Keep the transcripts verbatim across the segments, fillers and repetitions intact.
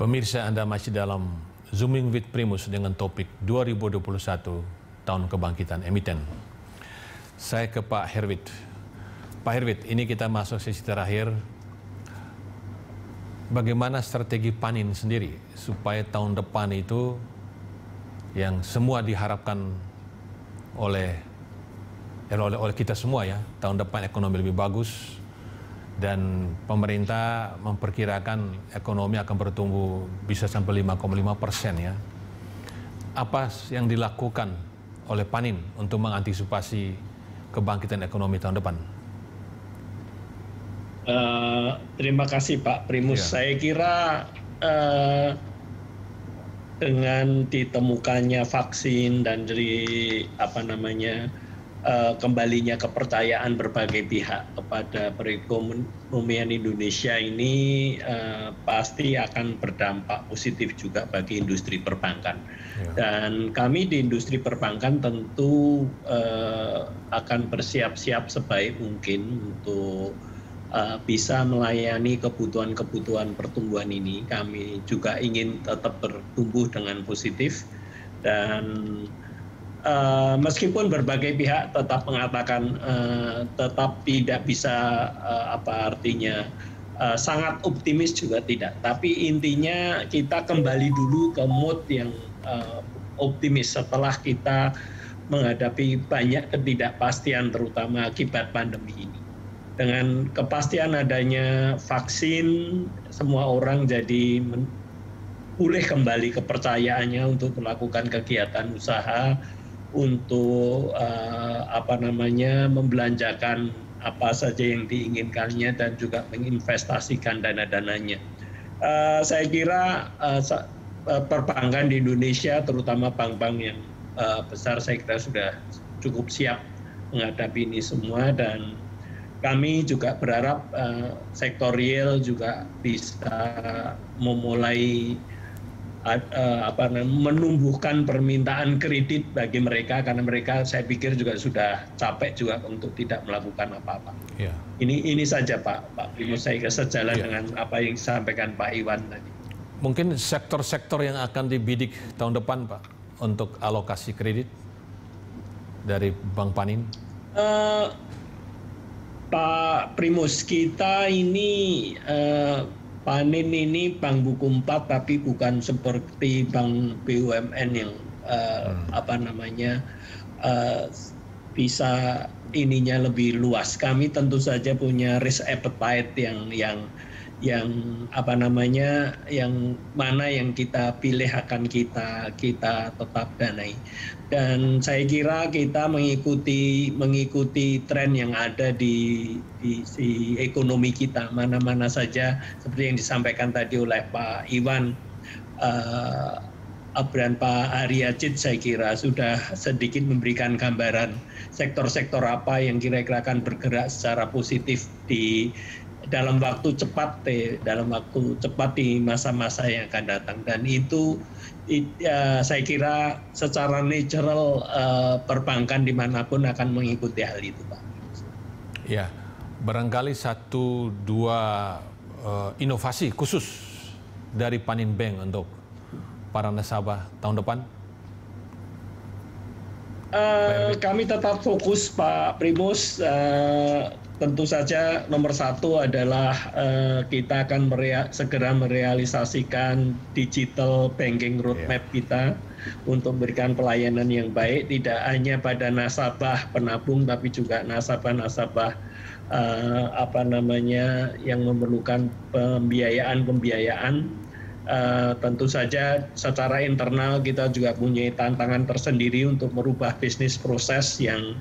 Pemirsa, Anda masih dalam Zooming with Primus dengan topik dua ribu dua puluh satu Tahun Kebangkitan Emiten. Saya ke Pak Herwid. Pak Herwid, ini kita masuk sesi terakhir. Bagaimana strategi Panin sendiri supaya tahun depan itu yang semua diharapkan oleh oleh, oleh kita semua ya, tahun depan ekonomi lebih bagus dan pemerintah memperkirakan ekonomi akan bertumbuh bisa sampai lima koma lima persen ya. Apa yang dilakukan oleh Panin untuk mengantisipasi kebangkitan ekonomi tahun depan? Uh, terima kasih Pak Primus. Ya. Saya kira uh, dengan ditemukannya vaksin dan dari apa namanya uh, kembalinya kepercayaan berbagai pihak kepada perekonomian Indonesia ini uh, pasti akan berdampak positif juga bagi industri perbankan. Ya. Dan kami di industri perbankan tentu uh, akan bersiap-siap sebaik mungkin untuk bisa melayani kebutuhan-kebutuhan pertumbuhan ini. Kami juga ingin tetap bertumbuh dengan positif dan uh, meskipun berbagai pihak tetap mengatakan uh, tetap tidak bisa uh, apa artinya uh, sangat optimis juga tidak. Tapi intinya kita kembali dulu ke mood yang uh, optimis setelah kita menghadapi banyak ketidakpastian terutama akibat pandemi ini. Dengan kepastian adanya vaksin, semua orang jadi pulih kembali kepercayaannya untuk melakukan kegiatan usaha, untuk uh, apa namanya membelanjakan apa saja yang diinginkannya dan juga menginvestasikan dana-dananya. Uh, saya kira uh, perbankan di Indonesia, terutama bank-bank yang uh, besar, saya kira sudah cukup siap menghadapi ini semua dan kami juga berharap uh, sektor real juga bisa memulai uh, uh, apa namanya menumbuhkan permintaan kredit bagi mereka karena mereka saya pikir juga sudah capek juga untuk tidak melakukan apa-apa. Ya. Ini ini saja Pak Pak Primus, saya sejalan ya. Dengan apa yang disampaikan Pak Iwan tadi. Mungkin sektor-sektor yang akan dibidik tahun depan Pak untuk alokasi kredit dari Bank Panin. Uh, Pak Primus, kita ini eh, Panin ini bank buku empat tapi bukan seperti bank B U M N yang eh, hmm. apa namanya eh, bisa ininya lebih luas. Kami tentu saja punya risk appetite yang yang yang apa namanya yang mana yang kita pilih akan kita kita tetap danai. Dan saya kira kita mengikuti mengikuti tren yang ada di, di si ekonomi kita mana-mana saja seperti yang disampaikan tadi oleh Pak Iwan uh, dan Pak Haryajid, saya kira sudah sedikit memberikan gambaran sektor-sektor apa yang kira-kira akan bergerak secara positif di dalam waktu cepat dalam waktu cepat di masa-masa yang akan datang dan itu It, uh, saya kira secara natural uh, perbankan dimanapun akan mengikuti hal itu, Pak. Ya, barangkali satu dua uh, inovasi khusus dari Panin Bank untuk para nasabah tahun depan. Uh, kami tetap fokus, Pak Primus. Uh, tentu saja nomor satu adalah uh, kita akan merea segera merealisasikan digital banking roadmap yeah. kita untuk memberikan pelayanan yang baik tidak hanya pada nasabah penabung tapi juga nasabah-nasabah uh, apa namanya yang memerlukan pembiayaan-pembiayaan. Uh, tentu saja secara internal kita juga punya tantangan tersendiri untuk merubah bisnis proses yang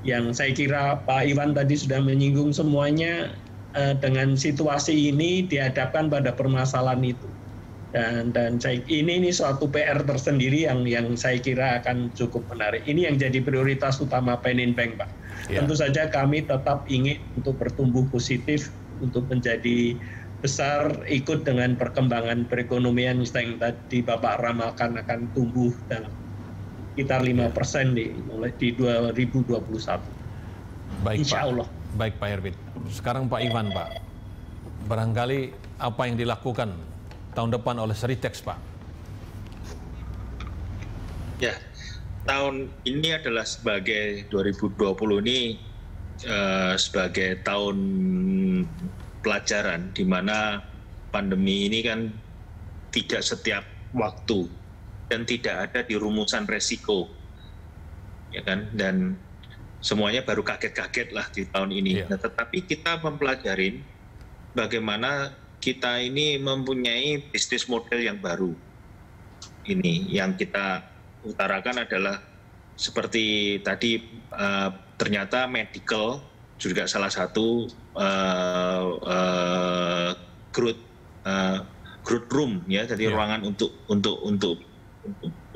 yang saya kira Pak Iwan tadi sudah menyinggung semuanya eh, dengan situasi ini dihadapkan pada permasalahan itu dan dan saya, ini ini suatu P R tersendiri yang yang saya kira akan cukup menarik. Ini yang jadi prioritas utama Panin Bank, Pak. Ya. Tentu saja kami tetap ingin untuk bertumbuh positif untuk menjadi besar ikut dengan perkembangan perekonomian yang tadi Bapak ramalkan akan tumbuh dalam sekitar lima persen di, di dua ribu dua puluh satu. Baik, Insya Allah. Pak. Baik Pak Herwid. Sekarang Pak Iwan Pak, barangkali apa yang dilakukan tahun depan oleh Sritex, Pak? Ya, tahun ini adalah sebagai dua ribu dua puluh ini eh, sebagai tahun pelajaran, di mana pandemi ini kan tidak setiap waktu dan tidak ada di rumusan resiko, ya kan? Dan semuanya baru kaget-kaget lah di tahun ini. Yeah. Nah, tetapi kita mempelajarin bagaimana kita ini mempunyai bisnis model yang baru. Ini yang kita utarakan adalah seperti tadi, uh, ternyata medical juga salah satu uh, uh, growth uh, growth room, ya, jadi yeah. ruangan untuk untuk untuk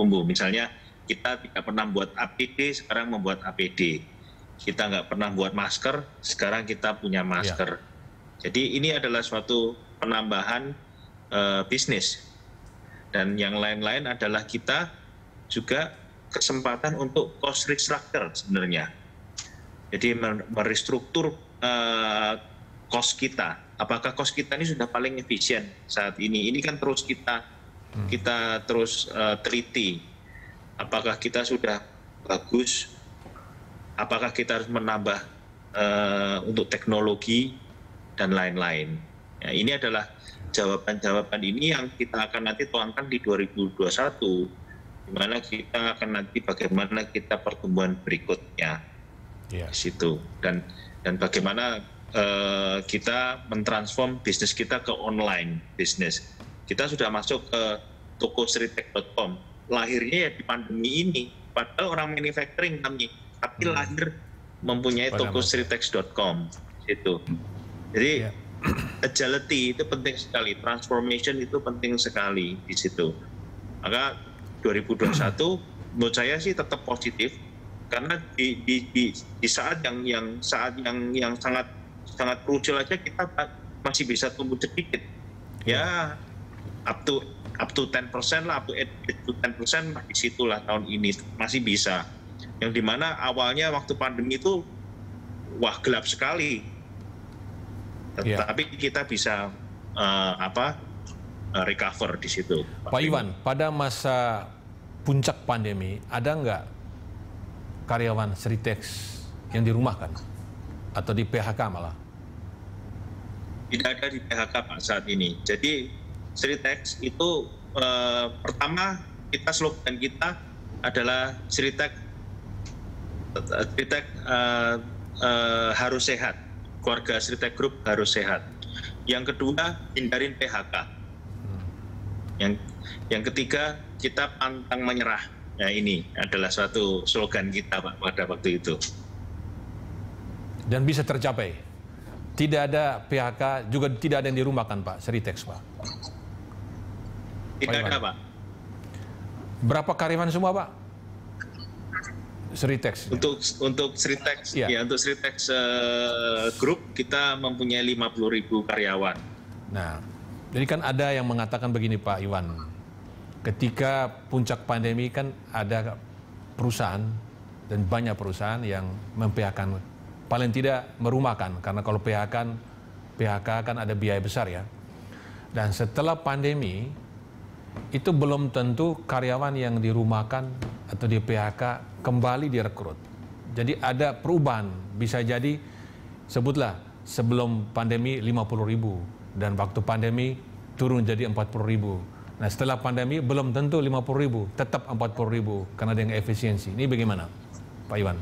tumbuh. Misalnya kita tidak pernah buat A P D, sekarang membuat A P D. Kita nggak pernah buat masker, sekarang kita punya masker. Ya. Jadi ini adalah suatu penambahan uh, bisnis. Dan yang lain-lain adalah kita juga kesempatan untuk cost restructure sebenarnya. Jadi merestruktur uh, cost kita. Apakah cost kita ini sudah paling efisien saat ini? Ini kan terus kita hmm. kita terus uh, teliti. Apakah kita sudah bagus? Apakah kita harus menambah uh, untuk teknologi dan lain-lain? Ya, ini adalah jawaban-jawaban ini yang kita akan nanti tuangkan di dua ribu dua puluh satu, di mana kita akan nanti bagaimana kita pertumbuhan berikutnya yeah. di situ, dan dan bagaimana uh, kita mentransform bisnis kita ke online bisnis. Kita sudah masuk ke toko sritex dot com. Lahirnya ya di pandemi ini, padahal orang manufacturing kami, tapi hmm. lahir mempunyai Pada toko sritex dot com itu. Jadi yeah. agility itu penting sekali, transformation itu penting sekali di situ. Maka dua ribu dua puluh satu menurut saya sih tetap positif, karena di, di, di, di saat yang yang saat yang yang sangat sangat krusial aja kita masih bisa tumbuh sedikit. Ya, up to up to ten persen lah, up to eight to ten percent di situlah tahun ini masih bisa. Yang dimana awalnya waktu pandemi itu wah gelap sekali. Tetapi yeah. kita bisa uh, apa uh, recover di situ. Pak Iwan, pada masa puncak pandemi ada nggak karyawan Sritex yang dirumahkan atau di P H K malah? Tidak ada di P H K Pak saat ini. Jadi Sritex itu uh, pertama kita slogan kita adalah Sritex Sritex uh, uh, harus sehat. Keluarga Sritex Group harus sehat. Yang kedua, hindarin P H K. Yang yang ketiga, kita pantang menyerah. Nah, ini adalah suatu slogan kita Pak pada waktu itu. Dan bisa tercapai. Tidak ada P H K, juga tidak ada yang dirumahkan Pak Sritex Pak. Tidak ada Pak. Berapa karyawan semua Pak? Sritex. Untuk untuk Sritex ya. ya untuk Sritex uh, Group kita mempunyai lima puluh ribu karyawan. Nah, jadi kan ada yang mengatakan begini Pak Iwan, ketika puncak pandemi kan ada perusahaan dan banyak perusahaan yang mem-P H K, paling tidak merumahkan, karena kalau P H K P H K kan ada biaya besar ya. Dan setelah pandemi itu belum tentu karyawan yang dirumahkan atau di P H K kembali direkrut. Jadi ada perubahan, bisa jadi sebutlah sebelum pandemi lima puluh ribu dan waktu pandemi turun jadi empat puluh ribu. Nah, setelah pandemi belum tentu lima puluh ribu, tetap empat puluh ribu karena dengan efisiensi. Ini bagaimana, Pak Iwan?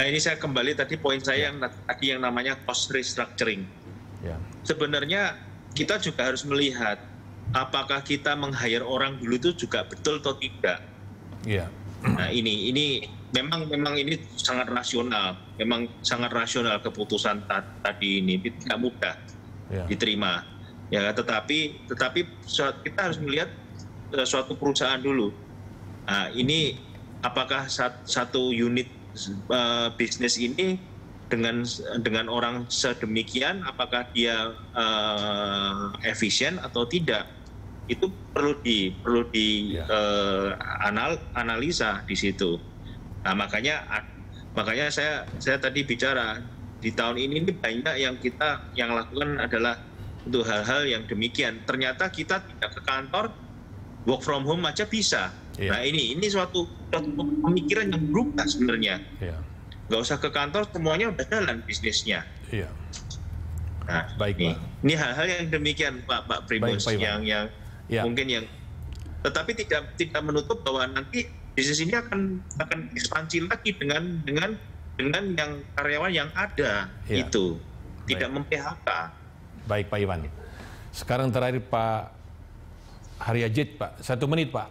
Nah, ini saya kembali tadi poin saya ya. yang tadi yang namanya cost restructuring. Ya. Sebenarnya kita juga harus melihat apakah kita meng-hire orang dulu itu juga betul atau tidak? Iya. Nah ini, ini memang memang ini sangat rasional, memang sangat rasional keputusan tadi ini, tidak mudah yeah. diterima. Ya, tetapi tetapi kita harus melihat suatu perusahaan dulu. Nah, ini apakah satu unit uh, bisnis ini dengan dengan orang sedemikian, apakah dia uh, efisien atau tidak? Itu perlu di perlu di ya. uh, anal, analisa di situ. Nah, makanya makanya saya saya tadi bicara di tahun ini ini banyak yang kita yang lakukan adalah untuk hal-hal yang demikian. Ternyata kita tidak ke kantor, work from home aja bisa. Yeah. Nah ini ini suatu, suatu pemikiran yang berubah sebenarnya. Yeah. Nggak usah ke kantor, semuanya udah jalan bisnisnya. Iya. Nah, baik, ini, ini hal-hal yang demikian, Pak Pak Primus, baik, Pak, yang yang ya. mungkin yang, tetapi tidak tidak menutup bahwa nanti bisnis ini akan akan ekspansi lagi dengan dengan dengan yang karyawan yang ada, ya. itu tidak mem P H K. Baik Pak Iwan. Sekarang terakhir Pak Haryajid, Pak, satu menit Pak.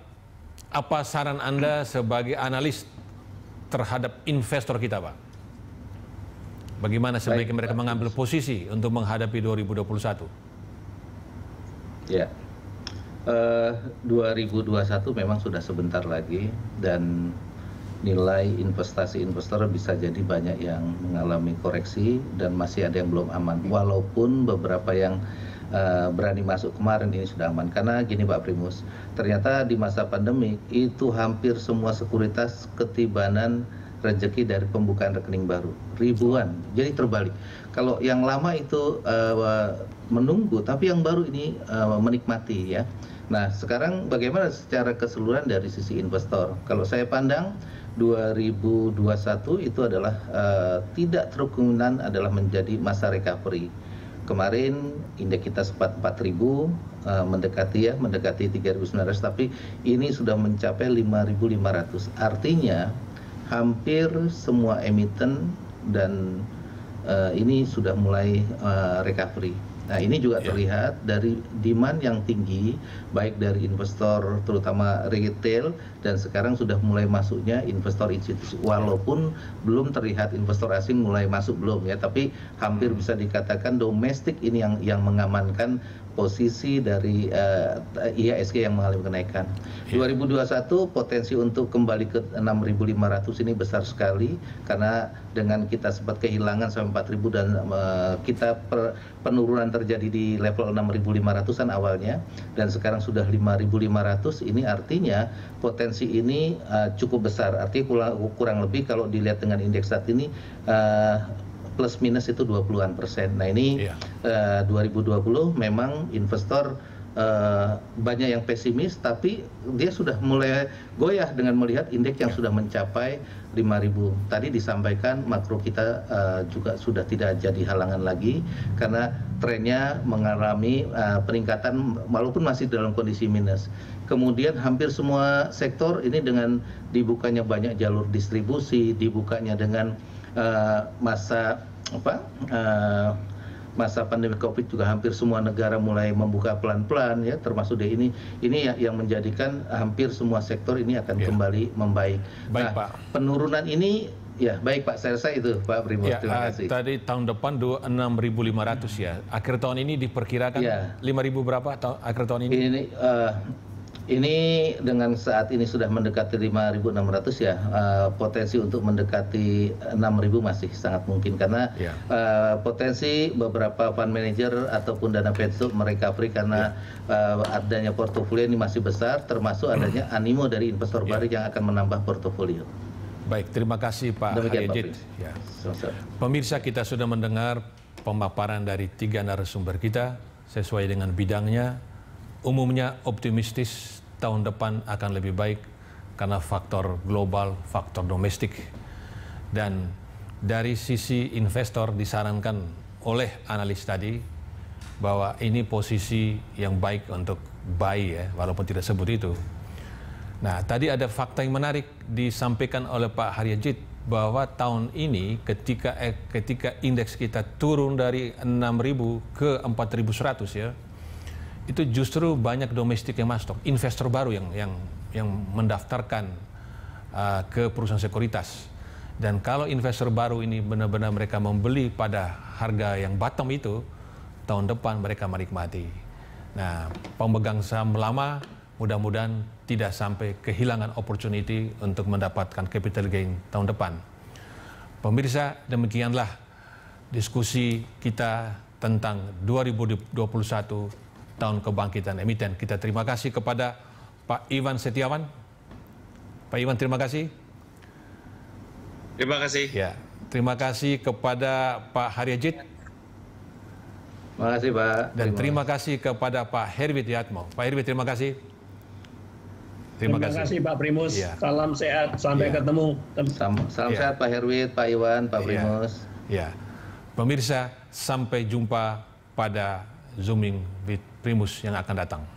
Apa saran Anda sebagai analis terhadap investor kita, Pak? Bagaimana sebaiknya mereka mengambil posisi untuk menghadapi dua ribu dua puluh satu? Ya, uh, dua ribu dua puluh satu memang sudah sebentar lagi, dan nilai investasi investor bisa jadi banyak yang mengalami koreksi dan masih ada yang belum aman. Walaupun beberapa yang Uh, berani masuk kemarin ini sudah aman, karena gini Pak Primus, ternyata di masa pandemi itu hampir semua sekuritas ketibanan rezeki dari pembukaan rekening baru, ribuan. Jadi terbalik, kalau yang lama itu uh, menunggu, tapi yang baru ini uh, menikmati ya. Nah sekarang bagaimana secara keseluruhan dari sisi investor? Kalau saya pandang dua ribu dua puluh satu itu adalah uh, tidak terkemungkinan adalah menjadi masa recovery. Kemarin indeks kita sempat empat ribu, mendekati ya, mendekati tiga ribu sembilan ratus, tapi ini sudah mencapai lima ribu lima ratus. Artinya hampir semua emiten dan uh, ini sudah mulai uh, recovery. Nah ini juga terlihat dari demand yang tinggi, baik dari investor terutama retail, dan sekarang sudah mulai masuknya investor institusi. Walaupun belum terlihat investor asing mulai masuk belum ya, tapi hampir bisa dikatakan domestik ini yang yang mengamankan posisi dari uh, I H S G yang mengalami kenaikan. dua ribu dua puluh satu potensi untuk kembali ke enam ribu lima ratus ini besar sekali, karena dengan kita sempat kehilangan sampai empat ribu dan uh, kita per, penurunan terjadi di level enam ribu lima ratusan awalnya, dan sekarang sudah lima ribu lima ratus. Ini artinya potensi ini uh, cukup besar. Artinya kurang lebih kalau dilihat dengan indeks saat ini uh, plus minus itu dua puluhan persen. Nah ini yeah. uh, dua ribu dua puluh memang investor uh, banyak yang pesimis, tapi dia sudah mulai goyah dengan melihat indeks yang yeah. sudah mencapai lima ribu. Tadi disampaikan makro kita uh, juga sudah tidak jadi halangan lagi, karena trennya mengalami uh, peningkatan walaupun masih dalam kondisi minus. Kemudian hampir semua sektor ini dengan dibukanya banyak jalur distribusi, dibukanya dengan Uh, masa apa uh, masa pandemi COVID juga hampir semua negara mulai membuka pelan-pelan ya, termasuk di ini ini ya, yang menjadikan hampir semua sektor ini akan yeah. kembali membaik. Baik, nah, Pak. Penurunan ini ya baik Pak, saya rasa itu Pak Primus. Ya, terima kasih. Uh, tadi tahun depan enam ribu lima ratus ya, akhir tahun ini diperkirakan yeah. lima ribu berapa ta akhir tahun ini? Ini uh, Ini dengan saat ini sudah mendekati lima ribu enam ratus ya, uh, potensi untuk mendekati enam ribu masih sangat mungkin, karena yeah. uh, potensi beberapa fund manager ataupun dana pensiun merecovery karena yeah. uh, adanya portofolio ini masih besar, termasuk adanya animo dari investor yeah. baru yang akan menambah portofolio. Baik, terima kasih Pak Haryajid. Ya. Pemirsa, kita sudah mendengar pemaparan dari tiga narasumber kita sesuai dengan bidangnya. Umumnya optimistis tahun depan akan lebih baik karena faktor global, faktor domestik. Dan dari sisi investor disarankan oleh analis tadi bahwa ini posisi yang baik untuk buy ya, walaupun tidak sebut itu. Nah, tadi ada fakta yang menarik disampaikan oleh Pak Haryajid bahwa tahun ini ketika eh, ketika indeks kita turun dari enam ribu ke empat ribu seratus ya, itu justru banyak domestik yang masuk, investor baru yang yang yang mendaftarkan uh, ke perusahaan sekuritas. Dan kalau investor baru ini benar-benar mereka membeli pada harga yang bottom itu, tahun depan mereka menikmati. Nah, pemegang saham lama mudah-mudahan tidak sampai kehilangan opportunity untuk mendapatkan capital gain tahun depan. Pemirsa, demikianlah diskusi kita tentang dua ribu dua puluh satu. Tahun kebangkitan emiten. Kita terima kasih kepada Pak Iwan Setiawan. Pak Iwan, terima kasih. Terima kasih. Ya, terima kasih kepada Pak Haryajid. Terima kasih, Pak. Dan terima, terima kasih kepada Pak Herwidayatmo. Pak Herwid, terima kasih. Terima, terima kasih. kasih Pak Primus. Ya. Salam sehat. Sampai ya. ketemu. Salam, salam ya. sehat Pak Herwid, Pak Iwan, Pak Primus. Ya. ya. Pemirsa, sampai jumpa pada Zooming with Primus yang akan datang.